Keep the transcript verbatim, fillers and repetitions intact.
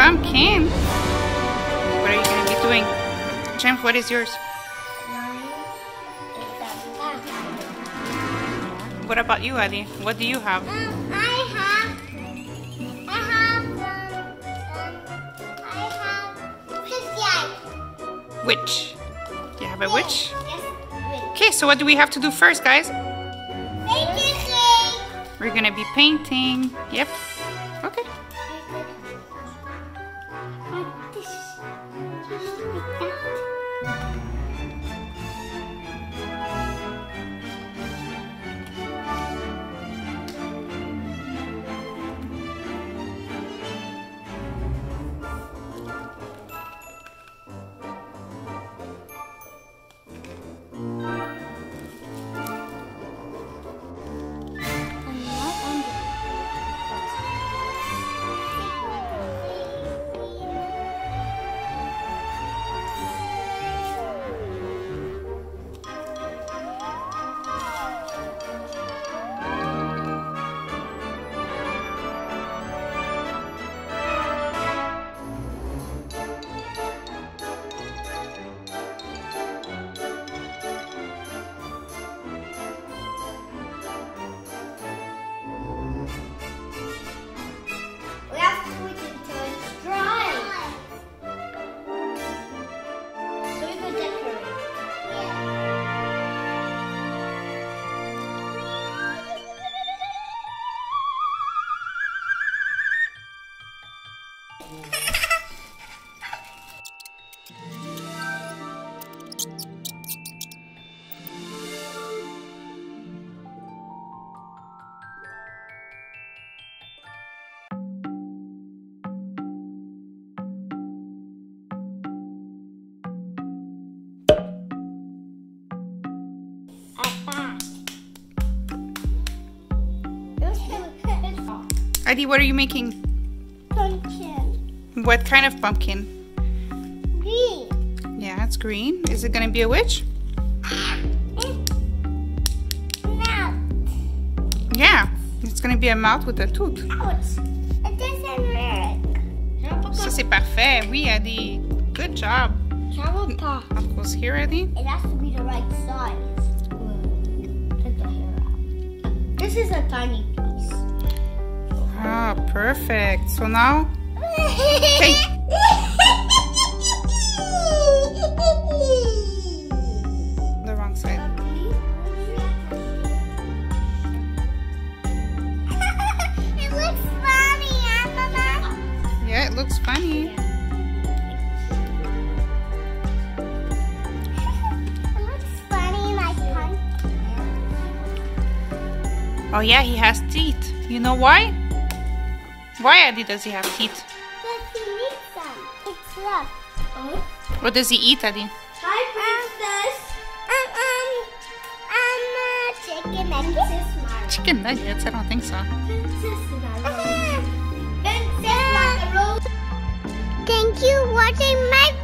Pumpkin! What are you going to be doing? Champ, what is yours? What about you, Adi? What do you have? Um, I have... I have... Um, um, I have... Witch. Do you have a yes, witch? Yes, okay, so what do we have to do first, guys? Painting! We're gonna be painting. Yep. Okay. Adi, what are you making? Pumpkin. What kind of pumpkin? Green. Yeah, it's green. Is it gonna be a witch? Mouth. Yeah, it's gonna be a mouth with a tooth. Ouch. It doesn't work. Ça c'est parfait. Oui, Adi. Good job. Of course, here, Adi. It has to be the right size. Take the hair out. This is a tiny piece. Ah, perfect. So now, hey. The wrong side. It looks funny, huh, Mama? Yeah, it looks funny. It looks funny like pumpkin. Oh yeah, he has teeth. You know why? Why, Adi, does he have teeth? Because he needs them. It's rough. Oh. What does he eat, Adi? Hi, Princess. Um, um, um, uh, chicken nuggets. Chicken nuggets? I don't think so. Princess Marvel. Princess Marvel. Thank you for watching my